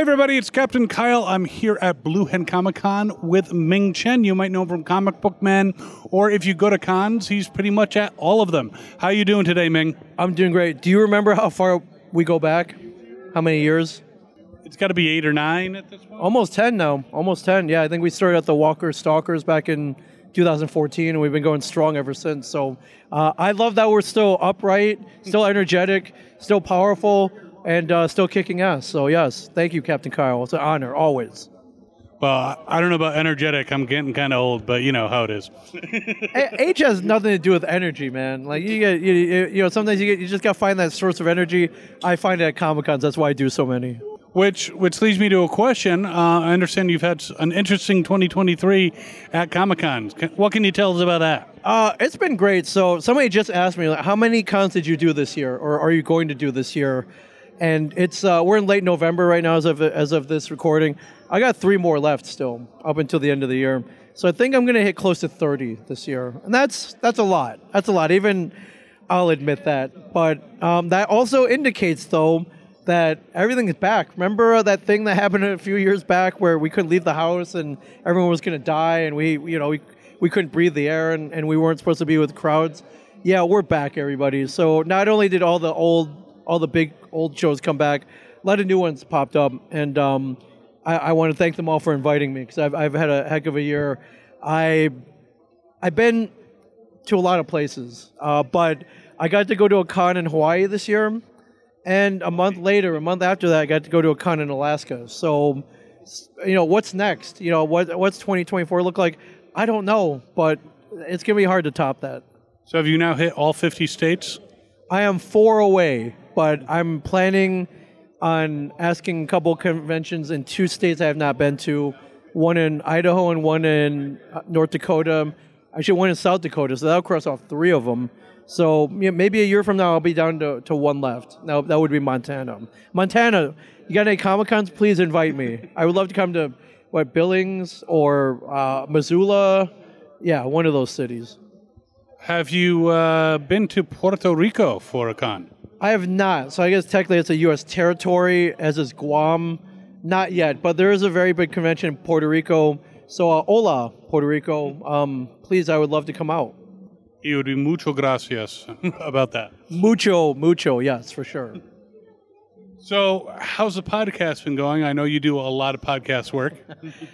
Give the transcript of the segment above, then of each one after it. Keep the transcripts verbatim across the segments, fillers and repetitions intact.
Hey everybody, it's Captain Kyle. I'm here at Blue Hen Comic Con with Ming Chen. You might know him from Comic Book Men, or if you go to cons, he's pretty much at all of them. How you doing today, Ming? I'm doing great. Do you remember how far we go back? How many years? It's got to be eight or nine at this point. Almost ten now. Almost ten. Yeah, I think we started at the Walker Stalkers back in two thousand fourteen, and we've been going strong ever since. So uh, I love that we're still upright, still energetic, still powerful, and uh, still kicking ass. So yes, thank you, Captain Kyle. It's an honor, always. Well, I don't know about energetic. I'm getting kind of old, but you know how it is. Age has nothing to do with energy, man. Like you get, you, you know, sometimes you get, you just got to find that source of energy. I find it at Comic-Cons. That's why I do so many. Which which leads me to a question. Uh, I understand you've had an interesting twenty twenty-three at Comic-Con. What can you tell us about that? Uh, it's been great. So somebody just asked me, like, how many cons did you do this year, or are you going to do this year? And it's uh, we're in late November right now as of, as of this recording. I got three more left still up until the end of the year. So I think I'm going to hit close to thirty this year. And that's that's a lot. That's a lot. Even I'll admit that. But um, that also indicates, though, that everything is back. Remember uh, that thing that happened a few years back where we couldn't leave the house and everyone was going to die and we, you know, we, we couldn't breathe the air and, and we weren't supposed to be with crowds? Yeah, we're back, everybody. So not only did all the old, all the big old shows come back, a lot of new ones popped up, and um, I, I want to thank them all for inviting me because I've, I've had a heck of a year. I, I've been to a lot of places, uh, but I got to go to a con in Hawaii this year. And a month later, a month after that, I got to go to a con in Alaska. So, you know, what's next? You know, what what's twenty twenty-four look like? I don't know, but it's going to be hard to top that. So have you now hit all fifty states? I am four away, but I'm planning on asking a couple conventions in two states I have not been to, one in Idaho and one in North Dakota. Actually, one in South Dakota, so that'll cross off three of them. So yeah, maybe a year from now, I'll be down to, to one left. Now, that would be Montana. Montana, you got any Comic-Cons? Please invite me. I would love to come to, what, Billings or uh, Missoula. Yeah, one of those cities. Have you uh, been to Puerto Rico for a con? I have not. So I guess technically it's a U S territory, as is Guam. Not yet, but there is a very big convention in Puerto Rico. So uh, hola, Puerto Rico. Um, please, I would love to come out. It would be mucho gracias about that. Mucho, mucho, yes, for sure. So how's the podcast been going? I know you do a lot of podcast work.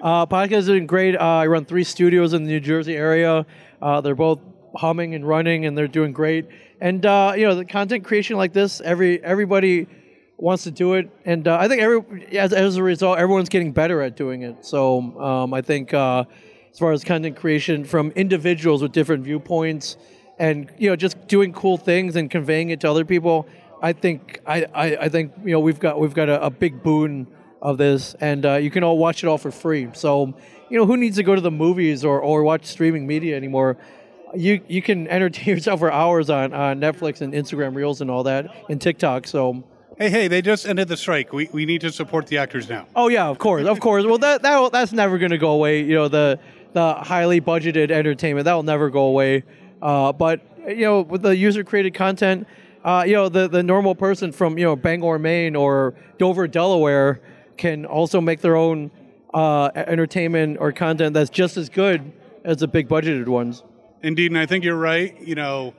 uh, podcast has been great. Uh, I run three studios in the New Jersey area. Uh, they're both humming and running, and they're doing great. And, uh, you know, the content creation like this, every everybody wants to do it. And uh, I think every, as, as a result, everyone's getting better at doing it. So um, I think... Uh, as far as content creation from individuals with different viewpoints and, you know, just doing cool things and conveying it to other people, I think, I, I, I think you know, we've got, we've got a, a big boon of this, and uh, you can all watch it all for free. So, you know, who needs to go to the movies or, or watch streaming media anymore? You, you can entertain yourself for hours on, on Netflix and Instagram Reels and all that, and TikTok, so... Hey, hey, they just ended the strike. We we need to support the actors now. Oh, yeah, of course, of course. Well, that, that that's never going to go away, you know, the... the highly budgeted entertainment that will never go away, uh, but you know, with the user created content, uh, you know, the the normal person from you know Bangor, Maine, or Dover, Delaware, can also make their own uh, entertainment or content that's just as good as the big budgeted ones. Indeed, and I think you're right. You know,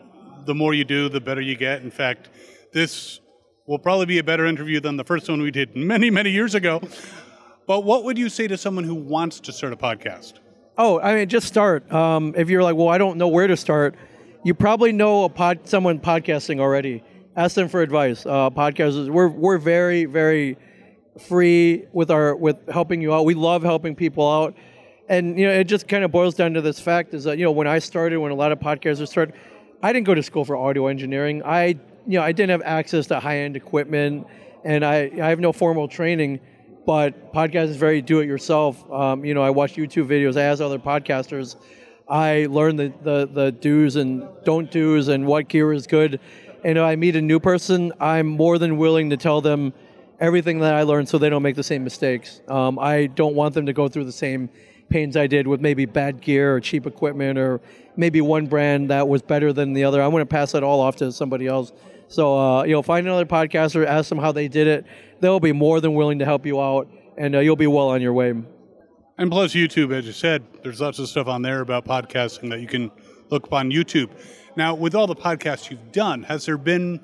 the more you do, the better you get. In fact, this will probably be a better interview than the first one we did many, many years ago. But what would you say to someone who wants to start a podcast? Oh, I mean, just start. Um, if you're like, well, I don't know where to start, you probably know a pod, someone podcasting already. Ask them for advice. Uh, podcasters, we're we're very very free with our with helping you out. We love helping people out, and you know, it just kind of boils down to this fact is that you know, when I started, when a lot of podcasters started, I didn't go to school for audio engineering. I you know, I didn't have access to high end equipment, and I I have no formal training. But podcast is very do-it-yourself. Um, you know, I watch YouTube videos. I ask other podcasters. I learn the, the, the do's and don't do's and what gear is good. And if I meet a new person, I'm more than willing to tell them everything that I learned so they don't make the same mistakes. Um, I don't want them to go through the same pains I did with maybe bad gear or cheap equipment or maybe one brand that was better than the other. I want to pass that all off to somebody else. So, uh, you know, find another podcaster, ask them how they did it. They'll be more than willing to help you out, and uh, you'll be well on your way. And plus YouTube, as you said, there's lots of stuff on there about podcasting that you can look up on YouTube. Now, with all the podcasts you've done, has there been,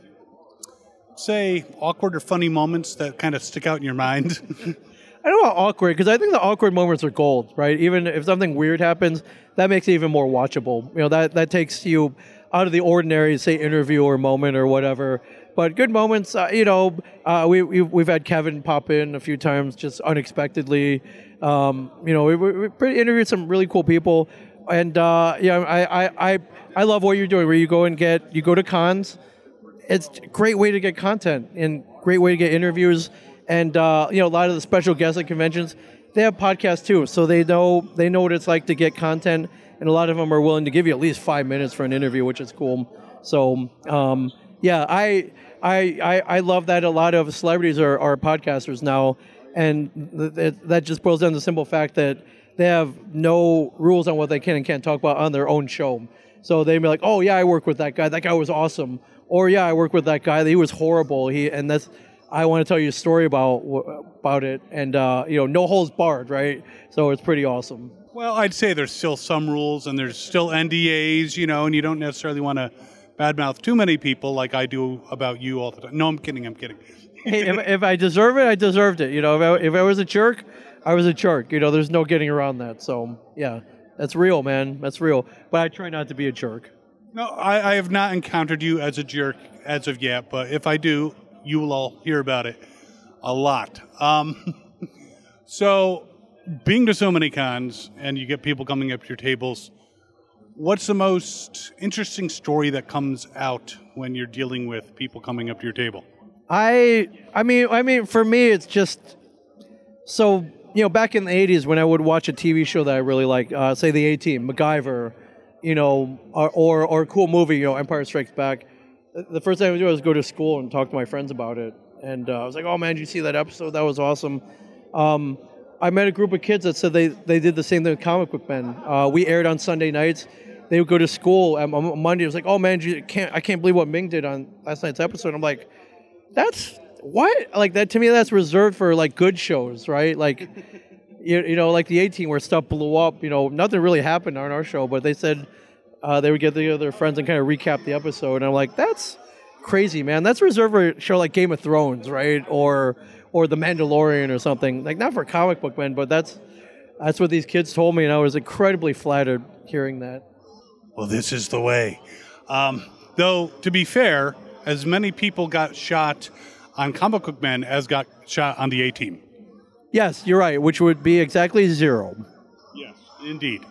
say, awkward or funny moments that kind of stick out in your mind? I don't know about awkward, because I think the awkward moments are gold, right? Even if something weird happens, that makes it even more watchable. You know, that, that takes you out of the ordinary, say, interview or moment or whatever. But good moments, uh, you know, uh, we, we've, we've had Kevin pop in a few times just unexpectedly. Um, you know, we, we, we interviewed some really cool people. And, uh, yeah, I, I, I, I love what you're doing, where you go and get, you go to cons. It's a great way to get content and great way to get interviews. And, uh, you know, a lot of the special guests at conventions, they have podcasts too. So they know, they know what it's like to get content. And a lot of them are willing to give you at least five minutes for an interview, which is cool. So, um, yeah, I, I, I, I love that a lot of celebrities are, are podcasters now. And th- th- that just boils down to the simple fact that they have no rules on what they can and can't talk about on their own show. So they'd be like, oh, yeah, I work with that guy. That guy was awesome. Or, yeah, I work with that guy. He was horrible. He and that's... I want to tell you a story about about it, and uh, you know, no holds barred, right? So it's pretty awesome. Well, I'd say there's still some rules, and there's still N D As, you know, and you don't necessarily want to badmouth too many people, like I do about you all the time. No, I'm kidding. I'm kidding. Hey, if, if I deserve it, I deserved it. You know, if I, if I was a jerk, I was a jerk. You know, there's no getting around that. So yeah, that's real, man. That's real. But I try not to be a jerk. No, I, I have not encountered you as a jerk as of yet. But if I do, you will all hear about it a lot. Um, so being to so many cons and you get people coming up to your tables, what's the most interesting story that comes out when you're dealing with people coming up to your table? I I mean, I mean, for me, it's just, so, you know, back in the eighties when I would watch a T V show that I really like, uh, say The A-Team, MacGyver, you know, or, or, or a cool movie, you know, Empire Strikes Back. The first thing I would do was go to school and talk to my friends about it. And uh, I was like, oh, man, did you see that episode? That was awesome. Um, I met a group of kids that said they, they did the same thing with Comic Book Men. Uh, we aired on Sunday nights. They would go to school on um, Monday. It was like, oh, man, you can't, I can't believe what Ming did on last night's episode. I'm like, that's what? Like, that to me, that's reserved for, like, good shows, right? Like, you, you know, like the A-Team where stuff blew up. You know, nothing really happened on our show, but they said... Uh, they would get together their friends and kind of recap the episode. And I'm like, that's crazy, man. That's reserved for a show like Game of Thrones, right? Or or The Mandalorian or something. Like, not for Comic Book Men, but that's that's what these kids told me. And I was incredibly flattered hearing that. Well, this is the way. Um, though, to be fair, as many people got shot on Comic Book Men as got shot on the A-Team. Yes, you're right, which would be exactly zero. Yes, indeed.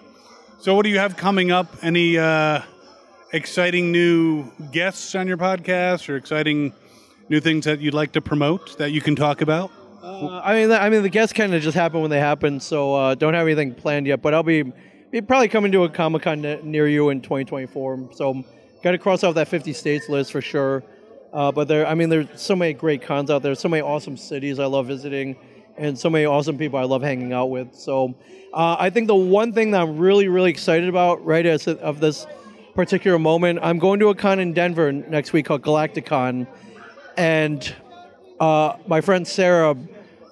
So what do you have coming up? Any uh, exciting new guests on your podcast or exciting new things that you'd like to promote that you can talk about? Uh, I mean, I mean, the guests kind of just happen when they happen, so uh, don't have anything planned yet. But I'll be, be probably coming to a Comic-Con near you in twenty twenty-four. So got to cross off that fifty states list for sure. Uh, but there, I mean, there's so many great cons out there, so many awesome cities I love visiting. And so many awesome people I love hanging out with. So uh, I think the one thing that I'm really, really excited about, right, as of this particular moment, I'm going to a con in Denver next week called Galacticon. And uh, my friend Sarah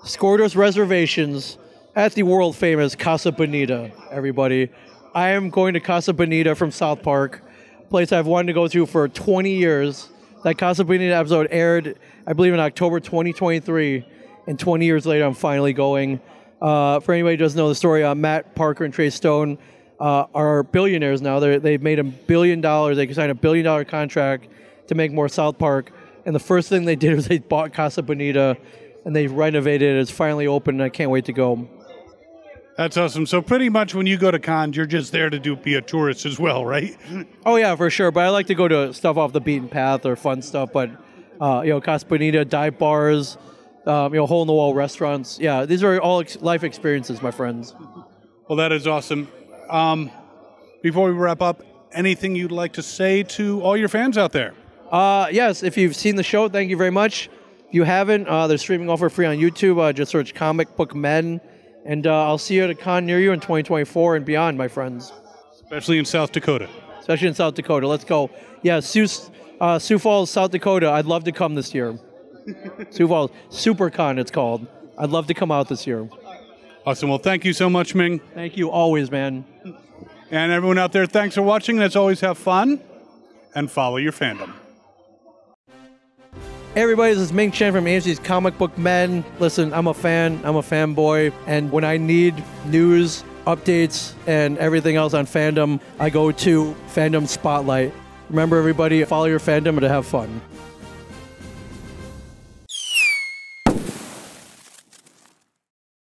scored us reservations at the world-famous Casa Bonita, everybody. I am going to Casa Bonita from South Park, a place I've wanted to go to for twenty years. That Casa Bonita episode aired, I believe, in October twenty twenty-three. And twenty years later, I'm finally going. Uh, for anybody who doesn't know the story, uh, Matt Parker and Trey Stone uh, are billionaires now. They're, they've made a billion dollars. They signed a billion dollar contract to make more South Park. And the first thing they did was they bought Casa Bonita, and they renovated it. It's finally open, and I can't wait to go. That's awesome. So pretty much when you go to cons, you're just there to do be a tourist as well, right? Oh, yeah, for sure. But I like to go to stuff off the beaten path or fun stuff. But, uh, you know, Casa Bonita, dive bars, Um, you know, hole-in-the-wall restaurants. Yeah, these are all ex- life experiences, my friends. Well, that is awesome. Um, before we wrap up, anything you'd like to say to all your fans out there? Uh, yes, if you've seen the show, thank you very much. If you haven't, uh, they're streaming all for free on YouTube. Uh, just search Comic Book Men. And uh, I'll see you at a con near you in twenty twenty-four and beyond, my friends. Especially in South Dakota. Especially in South Dakota. Let's go. Yeah, Seuss... Uh, Sioux Falls, South Dakota. I'd love to come this year. Sioux Falls. SuperCon, it's called. I'd love to come out this year. Awesome. Well, thank you so much, Ming. Thank you always, man. And everyone out there, thanks for watching. Let's always have fun and follow your fandom. Hey everybody, this is Ming Chen from A M C's Comic Book Men. Listen, I'm a fan, I'm a fanboy, and when I need news, updates, and everything else on fandom, I go to Fandom Spotlite. Remember everybody, follow your fandom and have fun.